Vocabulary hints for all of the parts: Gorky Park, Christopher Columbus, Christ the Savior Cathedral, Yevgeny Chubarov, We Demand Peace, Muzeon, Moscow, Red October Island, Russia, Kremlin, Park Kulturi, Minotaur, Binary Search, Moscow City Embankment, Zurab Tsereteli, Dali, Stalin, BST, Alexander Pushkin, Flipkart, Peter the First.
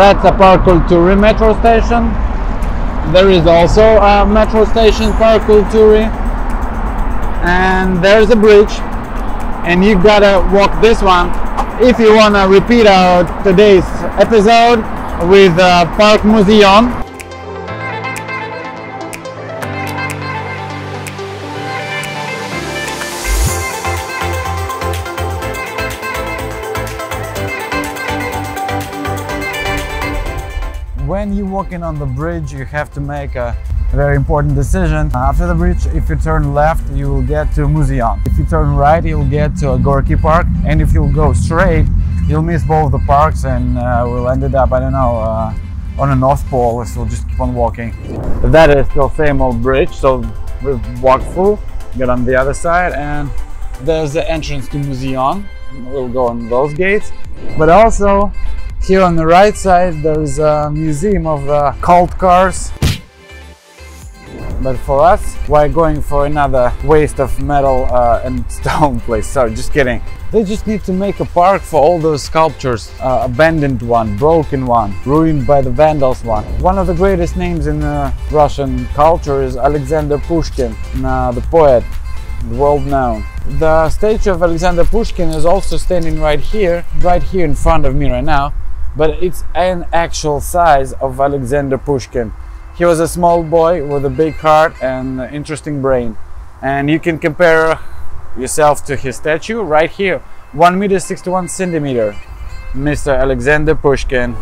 That's a Park Kulturi metro station. There is also a metro station, Park Kulturi. And there's a bridge. And you gotta walk this one if you wanna repeat our today's episode with Park Muzeon. When you're walking on the bridge, you have to make a very important decision. After the bridge, if you turn left, you will get to Muzeon. If you turn right, you'll get to Gorky Park. And if you go straight, you'll miss both the parks and we'll end up, I don't know, on a North Pole, so we'll just keep on walking. That is the same old bridge, so we'll walk through, get on the other side, and there's the entrance to Muzeon. We'll go on those gates, but also here on the right side there is a museum of cult cars. But for us, why going for another waste of metal and stone place? Sorry, just kidding. They just need to make a park for all those sculptures. Abandoned one, broken one, ruined by the Vandals one. One of the greatest names in Russian culture is Alexander Pushkin, the poet, world known. The statue of Alexander Pushkin is also standing right here in front of me right now. But it's an actual size of Alexander Pushkin. He was a small boy with a big heart and an interesting brain. And you can compare yourself to his statue right here. 1 meter 61 centimeter. Mr. Alexander Pushkin.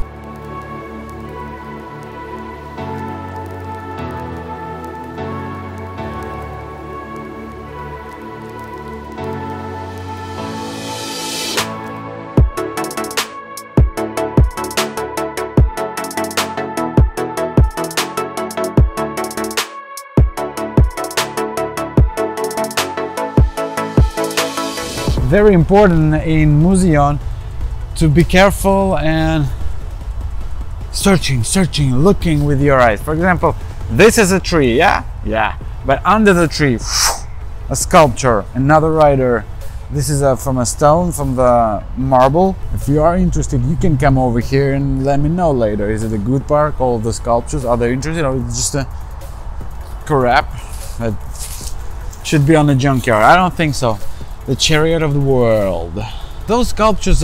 Very important in Muzeon to be careful and searching, looking with your eyes. For example, this is a tree, yeah? Yeah. But under the tree, a sculpture, another writer. This is from a stone, from the marble. If you are interested, you can come over here and let me know later. Is it a good park? All the sculptures, are they interested? Or is it just a crap that should be on a junkyard? I don't think so. The Chariot of the World. Those sculptures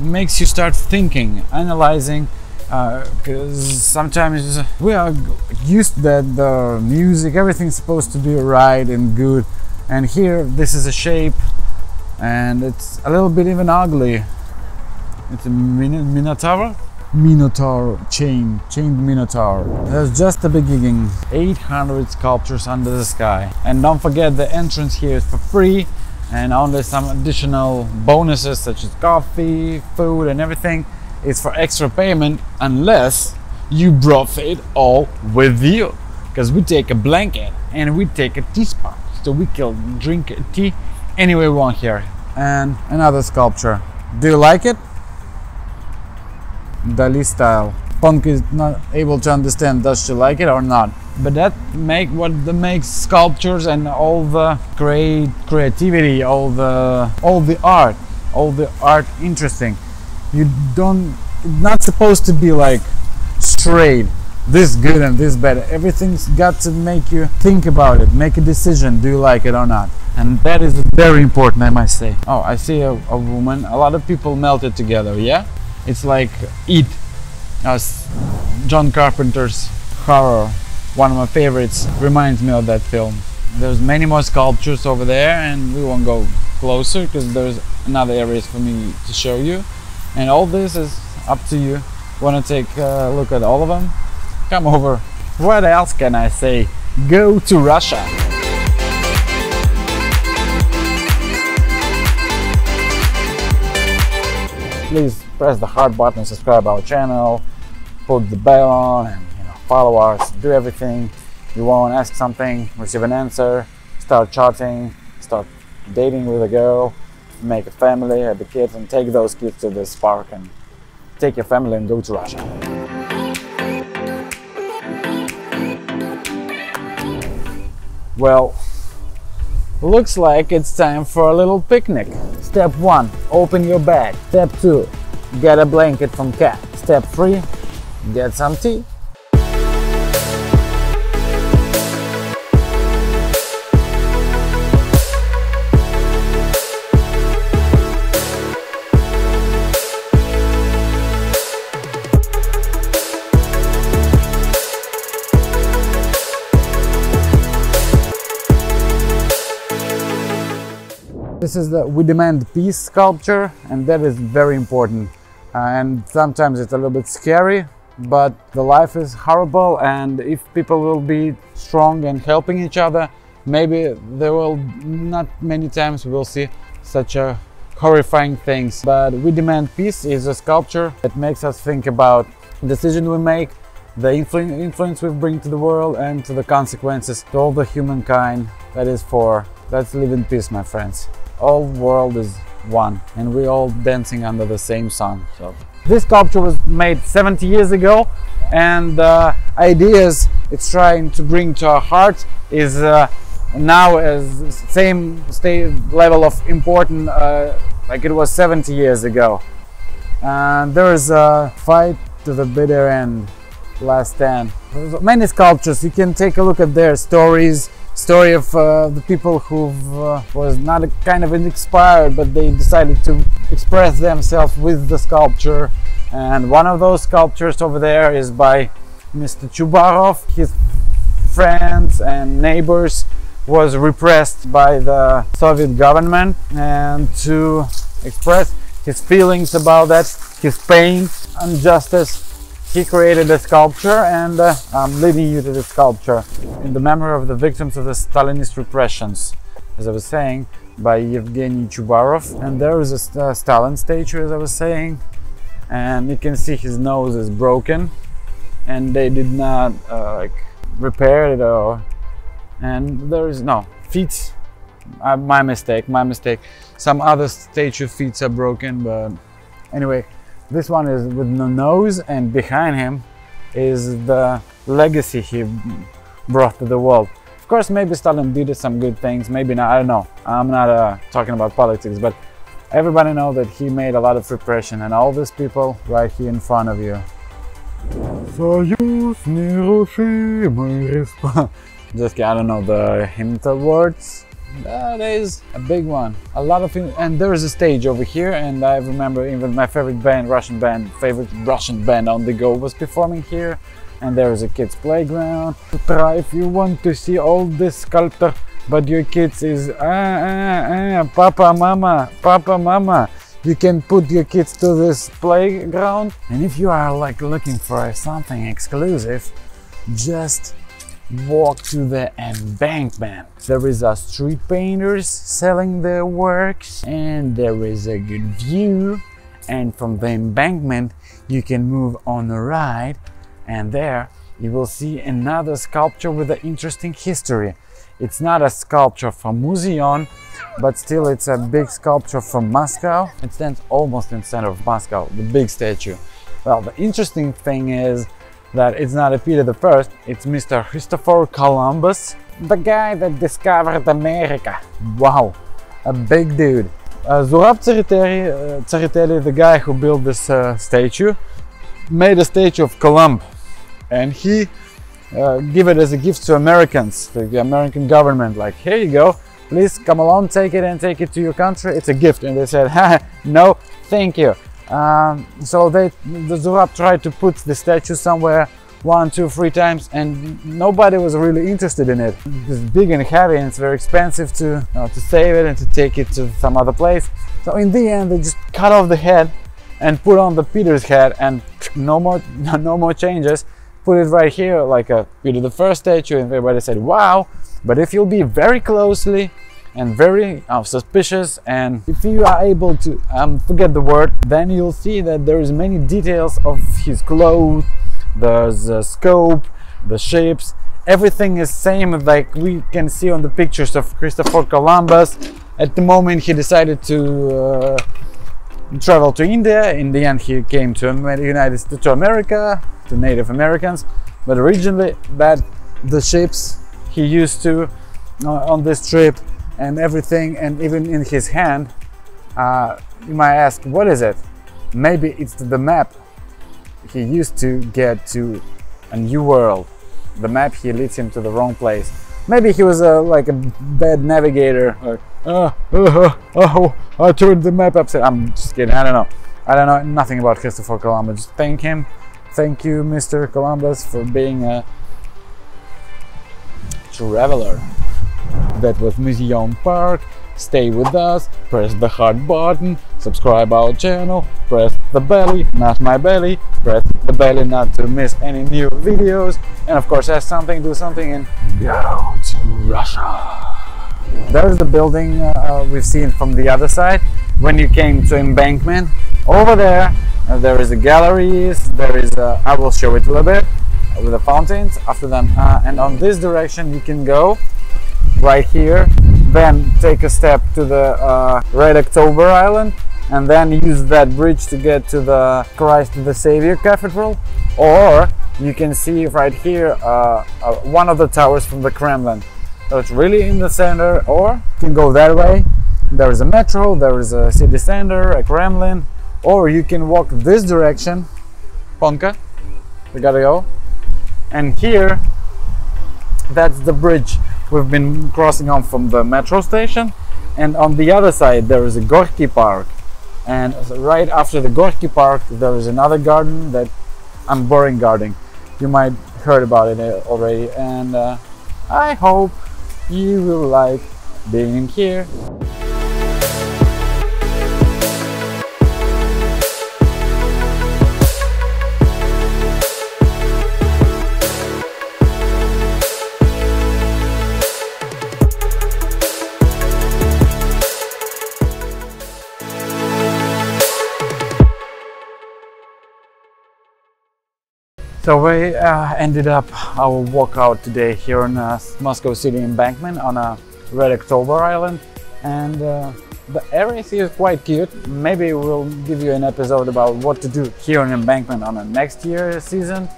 makes you start thinking, analyzing, because sometimes we are used that the music, everything's supposed to be right and good, and here this is a shape and it's a little bit even ugly. It's a Minotaur chained Minotaur. There's just the beginning. 800 sculptures under the sky. And don't forget, the entrance here is for free. And only some additional bonuses such as coffee, food and everything is for extra payment, unless you brought it all with you, because we take a blanket and we take a teaspoon, so we can drink tea any way we want here. And another sculpture. Do you like it? Dali style. Punk is not able to understand does she like it or not. But that makes sculptures and all the creativity, all the art, interesting. It's not supposed to be like straight, this good and this bad. Everything's got to make you think about it, make a decision. Do you like it or not? And that is very important, I must say. Oh, I see a woman. A lot of people melted together. Yeah, it's like It, as John Carpenter's horror. One of my favorites, reminds me of that film. There's many more sculptures over there and we won't go closer because there's another areas for me to show you. And all this is up to you. Want to take a look at all of them? Come over. What else can I say? Go to Russia! Please press the heart button, subscribe our channel, put the bell on, and follow us, do everything you want, ask something, receive an answer, start chatting, start dating with a girl, make a family, have a kid, and take those kids to this park and take your family and go to Russia. Well, looks like it's time for a little picnic. Step 1, open your bag. Step 2, get a blanket from cat. Step 3, get some tea. This is the We Demand Peace sculpture, and that is very important. And sometimes it's a little bit scary, but the life is horrible, and if people will be strong and helping each other, maybe there will not many times we'll see such a horrifying things. But We Demand Peace is a sculpture that makes us think about the decision we make, the influence we bring to the world, and to the consequences to all the humankind. That is for let's live in peace, my friends. All world is one, and we all dancing under the same sun. So this sculpture was made 70 years ago, and ideas it's trying to bring to our hearts is now as same level of important like it was 70 years ago. And there is a fight to the bitter end, last stand. There's many sculptures. You can take a look at their stories. Story of the people who was not a kind of inspired, but they decided to express themselves with the sculpture. And one of those sculptures over there is by Mr. Chubarov. His friends and neighbors was repressed by the Soviet government, and to express his feelings about that, his pain, injustice, he created a sculpture, and I'm leading you to the sculpture in the memory of the victims of the Stalinist repressions, as I was saying, by Yevgeny Chubarov. And there is a Stalin statue, as I was saying, and you can see his nose is broken, and they did not like repair it, or and there is no feet. My mistake. Some other statue feet are broken, but anyway. This one is with the nose, and behind him is the legacy he brought to the world. Of course, maybe Stalin did some good things, maybe not, I don't know. I'm not talking about politics, but everybody knows that he made a lot of repression, and all these people right here in front of you. Just kidding, I don't know the hymn words. That is a big one, a lot of things, and there is a stage over here, and I remember even my favorite band, favorite Russian band On The Go was performing here, and there is a kids playground. Try if you want to see all this sculpture, but your kids is papa mama. You can put your kids to this playground, and if you are like looking for something exclusive, just walk to the embankment. There is a street painters selling their works, and there is a good view, and from the embankment you can move on the right, and there you will see another sculpture with an interesting history. It's not a sculpture from Muzeon, but still it's a big sculpture from Moscow. It stands almost in the center of Moscow, the big statue. Well, the interesting thing is that it's not a Peter the First, it's Mr. Christopher Columbus, the guy that discovered America. Wow, a big dude. Zurab Tsereteli, the guy who built this statue, made a statue of Columbus, and he gave it as a gift to Americans, to the American government, like, here you go, please come along, take it and take it to your country, it's a gift. And they said, ha, no, thank you. So the Zurab tried to put the statue somewhere 1, 2, 3 times, and nobody was really interested in it. It's big and heavy, and it's very expensive to save it and to take it to some other place. So in the end, they just cut off the head and put on the Peter's head, and no more changes. Put it right here like a Peter the First statue, and everybody said, wow. But if you'll be very closely and very suspicious, and if you are able to forget the word, then you'll see that there is many details of his clothes, the scope, the shapes, everything is same like we can see on the pictures of Christopher Columbus. At the moment he decided to travel to India, in the end he came to America, to Native Americans, but originally that the shapes he used to on this trip and everything, and even in his hand. You might ask, what is it? Maybe it's the map. he used to get to a new world, the map here leads him to the wrong place. Maybe he was like a bad navigator. Like, I turned the map upside. I'm just kidding. I don't know. I don't know nothing about Christopher Columbus. Thank him. Thank you, Mr. Columbus, for being a traveler. That was Muzeon Park. Stay with us. Press the heart button. Subscribe our channel. Press the belly, not my belly. Press the belly not to miss any new videos. And of course, ask something, do something, and go to Russia. There's the building we've seen from the other side when you came to embankment. Over there, there is the galleries. There is I will show it a little bit with the fountains after them. And on this direction you can go right here. Then take a step to the Red October Island, and then use that bridge to get to the Christ the Savior Cathedral. Or you can see right here one of the towers from the Kremlin. So it's really in the center, or you can go that way. There is a metro, there is a city center, a Kremlin, or you can walk this direction. Ponka, we gotta go. And here, that's the bridge we've been crossing on from the metro station, and on the other side there is a Gorky Park, and right after the Gorky Park there is another garden that I'm boring gardening. You might heard about it already, and I hope you will like being here. So we ended up our walkout today here on Moscow City Embankment on Red October Island, and the area here is quite cute. Maybe we'll give you an episode about what to do here on Embankment on the next year's season,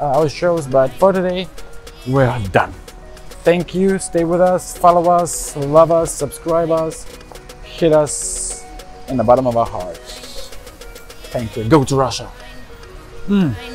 our shows, but for today we're done. Thank you, stay with us, follow us, love us, subscribe us, hit us in the bottom of our hearts. Thank you, go to Russia!